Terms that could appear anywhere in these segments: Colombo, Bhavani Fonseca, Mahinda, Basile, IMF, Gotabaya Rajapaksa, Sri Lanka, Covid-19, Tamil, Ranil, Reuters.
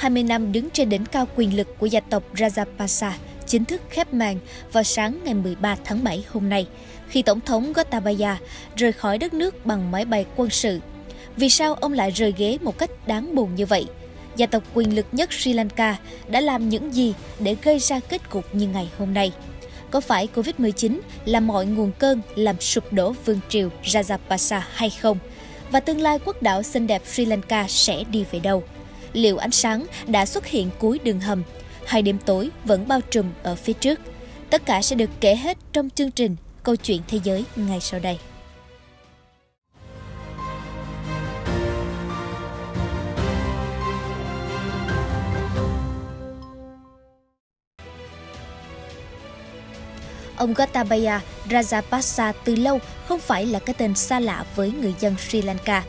20 năm đứng trên đỉnh cao quyền lực của gia tộc Rajapaksa chính thức khép màn vào sáng ngày 13 tháng 7 hôm nay, khi Tổng thống Gotabaya rời khỏi đất nước bằng máy bay quân sự. Vì sao ông lại rời ghế một cách đáng buồn như vậy? Gia tộc quyền lực nhất Sri Lanka đã làm những gì để gây ra kết cục như ngày hôm nay? Có phải Covid-19 là mọi nguồn cơn làm sụp đổ vương triều Rajapaksa hay không? Và tương lai quốc đảo xinh đẹp Sri Lanka sẽ đi về đâu? Liệu ánh sáng đã xuất hiện cuối đường hầm, hay đêm tối vẫn bao trùm ở phía trước? Tất cả sẽ được kể hết trong chương trình Câu chuyện Thế giới ngay sau đây. Ông Gotabaya Rajapaksa từ lâu không phải là cái tên xa lạ với người dân Sri Lanka.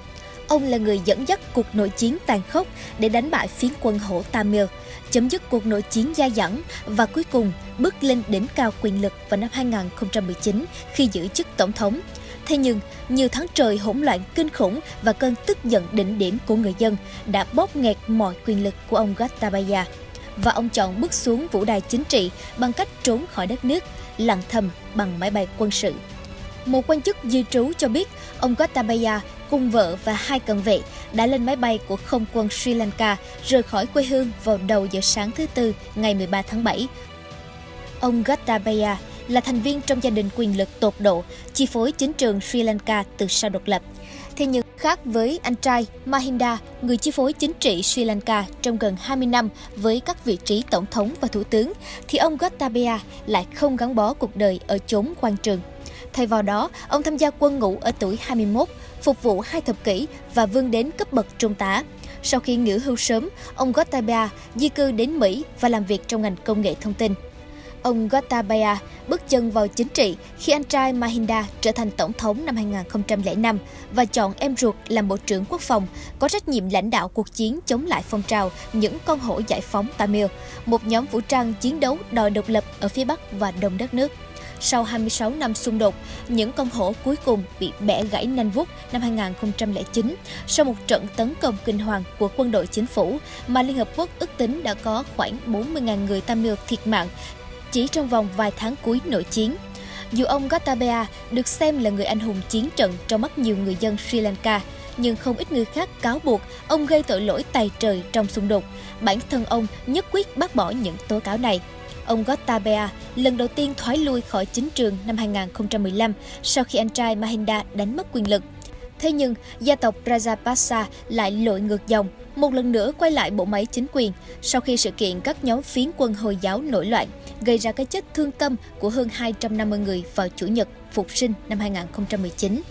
Ông là người dẫn dắt cuộc nội chiến tàn khốc để đánh bại phiến quân Hổ Tamil, chấm dứt cuộc nội chiến dai dẳng và cuối cùng bước lên đỉnh cao quyền lực vào năm 2019 khi giữ chức tổng thống. Thế nhưng, nhiều tháng trời hỗn loạn kinh khủng và cơn tức giận đỉnh điểm của người dân đã bóp nghẹt mọi quyền lực của ông Gotabaya. Và ông chọn bước xuống vũ đài chính trị bằng cách trốn khỏi đất nước, lặng thầm bằng máy bay quân sự. Một quan chức di trú cho biết ông Gotabaya cùng vợ và hai cận vệ đã lên máy bay của không quân Sri Lanka rời khỏi quê hương vào đầu giờ sáng thứ Tư ngày 13 tháng 7. Ông Gotabaya là thành viên trong gia đình quyền lực tột độ, chi phối chính trường Sri Lanka từ sau độc lập. Thế nhưng khác với anh trai Mahinda, người chi phối chính trị Sri Lanka trong gần 20 năm với các vị trí tổng thống và thủ tướng, thì ông Gotabaya lại không gắn bó cuộc đời ở chốn quan trường. Thay vào đó, ông tham gia quân ngũ ở tuổi 21, phục vụ 2 thập kỷ và vươn đến cấp bậc trung tá. Sau khi nghỉ hưu sớm, ông Gotabaya di cư đến Mỹ và làm việc trong ngành công nghệ thông tin. Ông Gotabaya bước chân vào chính trị khi anh trai Mahinda trở thành tổng thống năm 2005 và chọn em ruột làm bộ trưởng quốc phòng, có trách nhiệm lãnh đạo cuộc chiến chống lại phong trào những con hổ giải phóng Tamil, một nhóm vũ trang chiến đấu đòi độc lập ở phía Bắc và Đông đất nước. Sau 26 năm xung đột, những con hổ cuối cùng bị bẻ gãy nanh vuốt năm 2009 sau một trận tấn công kinh hoàng của quân đội chính phủ mà Liên Hợp Quốc ước tính đã có khoảng 40.000 người Tamil thiệt mạng chỉ trong vòng vài tháng cuối nội chiến. Dù ông Gotabaya được xem là người anh hùng chiến trận trong mắt nhiều người dân Sri Lanka, nhưng không ít người khác cáo buộc ông gây tội lỗi tày trời trong xung đột. Bản thân ông nhất quyết bác bỏ những tố cáo này. Ông Gotabaya lần đầu tiên thoái lui khỏi chính trường năm 2015 sau khi anh trai Mahinda đánh mất quyền lực. Thế nhưng, gia tộc Rajapaksa lại lội ngược dòng, một lần nữa quay lại bộ máy chính quyền sau khi sự kiện các nhóm phiến quân Hồi giáo nổi loạn gây ra cái chết thương tâm của hơn 250 người vào Chủ nhật Phục sinh năm 2019.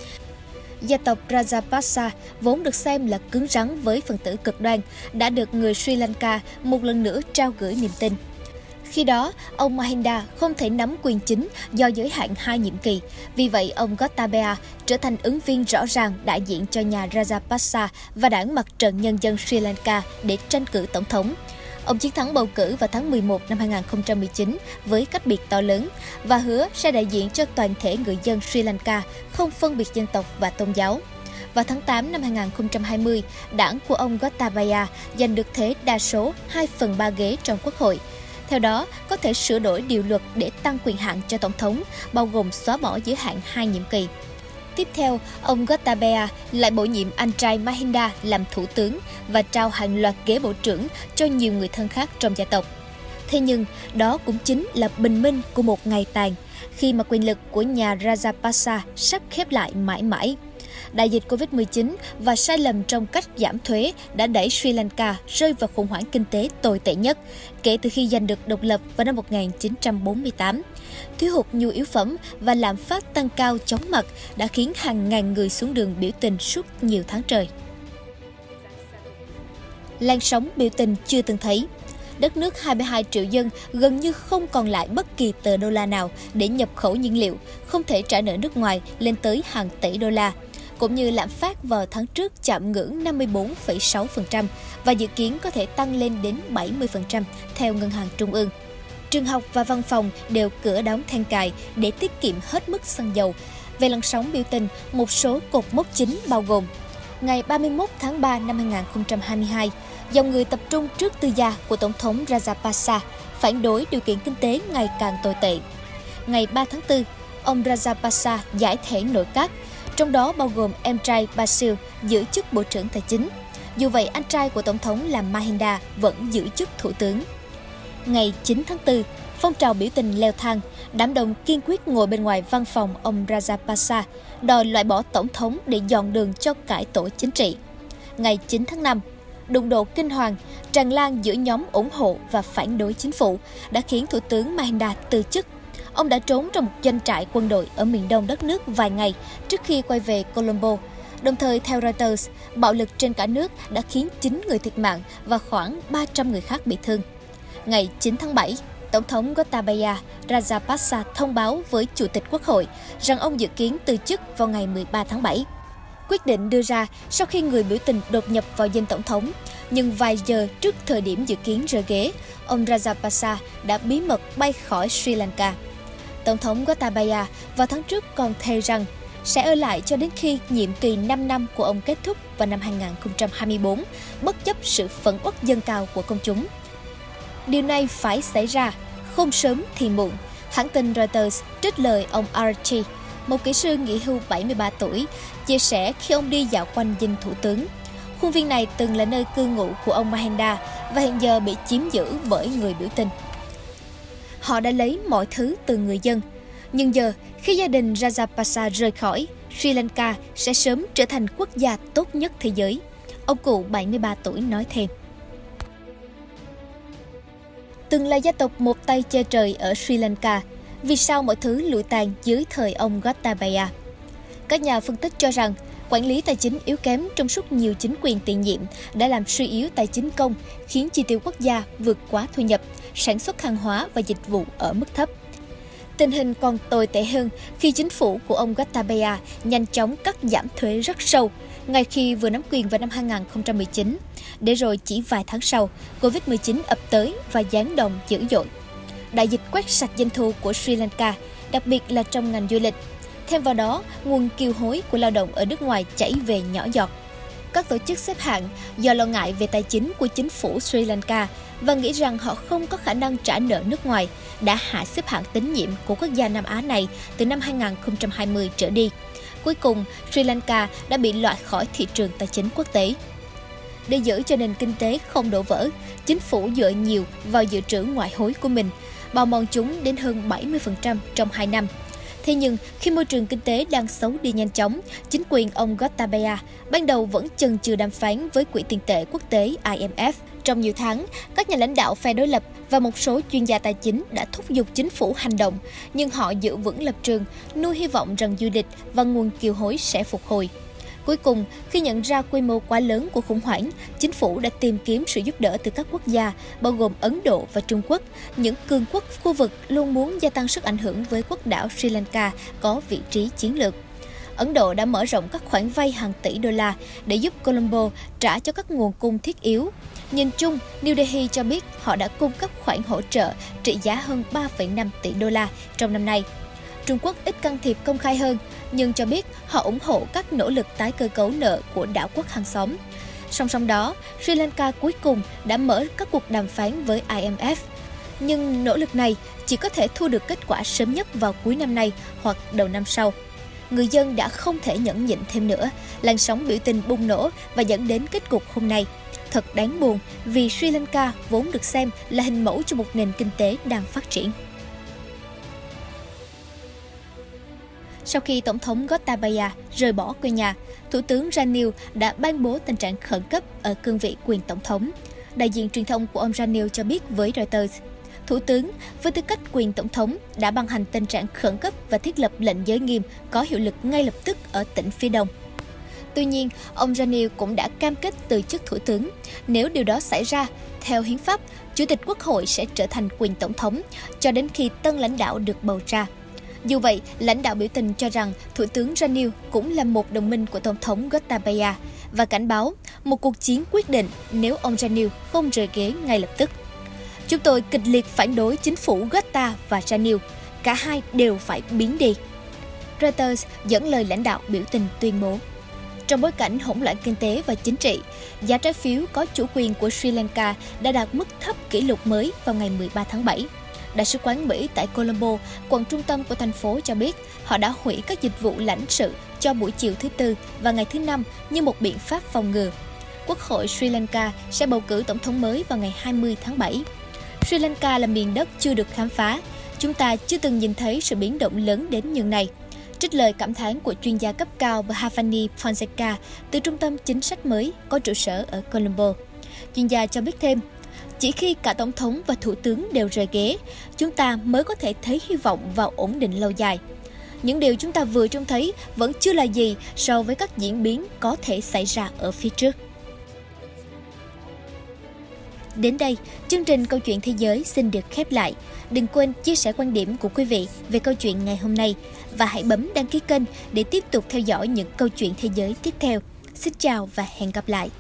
Gia tộc Rajapaksa vốn được xem là cứng rắn với phần tử cực đoan đã được người Sri Lanka một lần nữa trao gửi niềm tin. Khi đó, ông Mahinda không thể nắm quyền chính do giới hạn 2 nhiệm kỳ. Vì vậy, ông Gotabaya trở thành ứng viên rõ ràng đại diện cho nhà Rajapaksa và đảng Mặt trận Nhân dân Sri Lanka để tranh cử tổng thống. Ông chiến thắng bầu cử vào tháng 11 năm 2019 với cách biệt to lớn và hứa sẽ đại diện cho toàn thể người dân Sri Lanka, không phân biệt dân tộc và tôn giáo. Vào tháng 8 năm 2020, đảng của ông Gotabaya giành được thế đa số 2/3 ghế trong Quốc hội. Theo đó, có thể sửa đổi điều luật để tăng quyền hạn cho tổng thống, bao gồm xóa bỏ giới hạn 2 nhiệm kỳ. Tiếp theo, ông Gotabaya lại bổ nhiệm anh trai Mahinda làm thủ tướng và trao hàng loạt ghế bộ trưởng cho nhiều người thân khác trong gia tộc. Thế nhưng, đó cũng chính là bình minh của một ngày tàn, khi mà quyền lực của nhà Rajapaksa sắp khép lại mãi mãi. Đại dịch Covid-19 và sai lầm trong cách giảm thuế đã đẩy Sri Lanka rơi vào khủng hoảng kinh tế tồi tệ nhất kể từ khi giành được độc lập vào năm 1948. Thiếu hụt nhu yếu phẩm và lạm phát tăng cao chóng mặt đã khiến hàng ngàn người xuống đường biểu tình suốt nhiều tháng trời. Làn sóng biểu tình chưa từng thấy. Đất nước 22 triệu dân gần như không còn lại bất kỳ tờ đô la nào để nhập khẩu nhiên liệu, không thể trả nợ nước ngoài lên tới hàng tỷ đô la, cũng như lạm phát vào tháng trước chạm ngưỡng 54,6% và dự kiến có thể tăng lên đến 70% theo Ngân hàng Trung ương. Trường học và văn phòng đều cửa đóng then cài để tiết kiệm hết mức xăng dầu. Về làn sóng biểu tình, một số cột mốc chính bao gồm ngày 31 tháng 3 năm 2022, dòng người tập trung trước tư gia của Tổng thống Rajapaksa phản đối điều kiện kinh tế ngày càng tồi tệ. Ngày 3 tháng 4, ông Rajapaksa giải thể nội các, trong đó bao gồm em trai Basile giữ chức Bộ trưởng Tài chính. Dù vậy, anh trai của Tổng thống là Mahinda vẫn giữ chức Thủ tướng. Ngày 9 tháng 4, phong trào biểu tình leo thang, đám đông kiên quyết ngồi bên ngoài văn phòng ông Rajapaksa, đòi loại bỏ Tổng thống để dọn đường cho cải tổ chính trị. Ngày 9 tháng 5, đụng độ kinh hoàng, tràn lan giữa nhóm ủng hộ và phản đối chính phủ đã khiến Thủ tướng Mahinda từ chức. Ông đã trốn trong một doanh trại quân đội ở miền đông đất nước vài ngày trước khi quay về Colombo. Đồng thời, theo Reuters, bạo lực trên cả nước đã khiến 9 người thiệt mạng và khoảng 300 người khác bị thương. Ngày 9 tháng 7, Tổng thống Gotabaya Rajapaksa thông báo với Chủ tịch Quốc hội rằng ông dự kiến từ chức vào ngày 13 tháng 7. Quyết định đưa ra sau khi người biểu tình đột nhập vào dinh Tổng thống, nhưng vài giờ trước thời điểm dự kiến rời ghế, ông Rajapaksa đã bí mật bay khỏi Sri Lanka. Tổng thống Gotabaya vào tháng trước còn thề rằng sẽ ở lại cho đến khi nhiệm kỳ 5 năm của ông kết thúc vào năm 2024, bất chấp sự phẫn uất dâng cao của công chúng. Điều này phải xảy ra, không sớm thì muộn, hãng tin Reuters trích lời ông Archie, một kỹ sư nghỉ hưu 73 tuổi, chia sẻ khi ông đi dạo quanh dinh thủ tướng. Khuôn viên này từng là nơi cư ngụ của ông Mahinda và hiện giờ bị chiếm giữ bởi người biểu tình. Họ đã lấy mọi thứ từ người dân, nhưng giờ khi gia đình Rajapaksa rời khỏi, Sri Lanka sẽ sớm trở thành quốc gia tốt nhất thế giới, ông cụ 73 tuổi nói thêm. Từng là gia tộc một tay che trời ở Sri Lanka, vì sao mọi thứ lụi tàn dưới thời ông Gotabaya? Các nhà phân tích cho rằng, quản lý tài chính yếu kém trong suốt nhiều chính quyền tiền nhiệm đã làm suy yếu tài chính công, khiến chi tiêu quốc gia vượt quá thu nhập, sản xuất hàng hóa và dịch vụ ở mức thấp. Tình hình còn tồi tệ hơn khi chính phủ của ông Gotabaya nhanh chóng cắt giảm thuế rất sâu, ngay khi vừa nắm quyền vào năm 2019, để rồi chỉ vài tháng sau, Covid-19 ập tới và giáng đồng dữ dội. Đại dịch quét sạch doanh thu của Sri Lanka, đặc biệt là trong ngành du lịch. Thêm vào đó, nguồn kiều hối của lao động ở nước ngoài chảy về nhỏ giọt. Các tổ chức xếp hạng do lo ngại về tài chính của chính phủ Sri Lanka và nghĩ rằng họ không có khả năng trả nợ nước ngoài đã hạ xếp hạng tín nhiệm của quốc gia Nam Á này từ năm 2020 trở đi. Cuối cùng, Sri Lanka đã bị loại khỏi thị trường tài chính quốc tế. Để giữ cho nền kinh tế không đổ vỡ, chính phủ dựa nhiều vào dự trữ ngoại hối của mình, bào mòn chúng đến hơn 70% trong 2 năm. Thế nhưng, khi môi trường kinh tế đang xấu đi nhanh chóng, chính quyền ông Gotabaya ban đầu vẫn chần chừ đàm phán với Quỹ tiền tệ quốc tế IMF. Trong nhiều tháng, các nhà lãnh đạo phe đối lập và một số chuyên gia tài chính đã thúc giục chính phủ hành động, nhưng họ giữ vững lập trường, nuôi hy vọng rằng du lịch và nguồn kiều hối sẽ phục hồi. Cuối cùng, khi nhận ra quy mô quá lớn của khủng hoảng, chính phủ đã tìm kiếm sự giúp đỡ từ các quốc gia, bao gồm Ấn Độ và Trung Quốc, những cường quốc khu vực luôn muốn gia tăng sức ảnh hưởng với quốc đảo Sri Lanka có vị trí chiến lược. Ấn Độ đã mở rộng các khoản vay hàng tỷ đô la để giúp Colombo trả cho các nguồn cung thiết yếu. Nhìn chung, New Delhi cho biết họ đã cung cấp khoản hỗ trợ trị giá hơn 3,5 tỷ đô la trong năm nay. Trung Quốc ít can thiệp công khai hơn, nhưng cho biết họ ủng hộ các nỗ lực tái cơ cấu nợ của đảo quốc hàng xóm. Song song đó, Sri Lanka cuối cùng đã mở các cuộc đàm phán với IMF. Nhưng nỗ lực này chỉ có thể thu được kết quả sớm nhất vào cuối năm nay hoặc đầu năm sau. Người dân đã không thể nhẫn nhịn thêm nữa, làn sóng biểu tình bùng nổ và dẫn đến kết cục hôm nay. Thật đáng buồn vì Sri Lanka vốn được xem là hình mẫu cho một nền kinh tế đang phát triển. Sau khi Tổng thống Gotabaya rời bỏ quê nhà, Thủ tướng Ranil đã ban bố tình trạng khẩn cấp ở cương vị quyền Tổng thống. Đại diện truyền thông của ông Ranil cho biết với Reuters, Thủ tướng với tư cách quyền Tổng thống đã ban hành tình trạng khẩn cấp và thiết lập lệnh giới nghiêm có hiệu lực ngay lập tức ở tỉnh phía đông. Tuy nhiên, ông Ranil cũng đã cam kết từ chức Thủ tướng. Nếu điều đó xảy ra, theo hiến pháp, Chủ tịch Quốc hội sẽ trở thành quyền Tổng thống cho đến khi tân lãnh đạo được bầu ra. Dù vậy, lãnh đạo biểu tình cho rằng Thủ tướng Ranil cũng là một đồng minh của Tổng thống Gotabaya và cảnh báo một cuộc chiến quyết định nếu ông Ranil không rời ghế ngay lập tức. Chúng tôi kịch liệt phản đối chính phủ Gota và Ranil, cả hai đều phải biến đi. Reuters dẫn lời lãnh đạo biểu tình tuyên bố. Trong bối cảnh hỗn loạn kinh tế và chính trị, giá trái phiếu có chủ quyền của Sri Lanka đã đạt mức thấp kỷ lục mới vào ngày 13 tháng 7. Đại sứ quán Mỹ tại Colombo, quận trung tâm của thành phố, cho biết họ đã hủy các dịch vụ lãnh sự cho buổi chiều thứ Tư và ngày thứ Năm như một biện pháp phòng ngừa. Quốc hội Sri Lanka sẽ bầu cử tổng thống mới vào ngày 20 tháng 7. Sri Lanka là miền đất chưa được khám phá. Chúng ta chưa từng nhìn thấy sự biến động lớn đến nhường này. Trích lời cảm thán của chuyên gia cấp cao Bhavani Fonseca từ Trung tâm Chính sách mới có trụ sở ở Colombo. Chuyên gia cho biết thêm, chỉ khi cả Tổng thống và Thủ tướng đều rời ghế, chúng ta mới có thể thấy hy vọng vào ổn định lâu dài. Những điều chúng ta vừa trông thấy vẫn chưa là gì so với các diễn biến có thể xảy ra ở phía trước. Đến đây, chương trình Câu chuyện Thế giới xin được khép lại. Đừng quên chia sẻ quan điểm của quý vị về câu chuyện ngày hôm nay và hãy bấm đăng ký kênh để tiếp tục theo dõi những câu chuyện thế giới tiếp theo. Xin chào và hẹn gặp lại!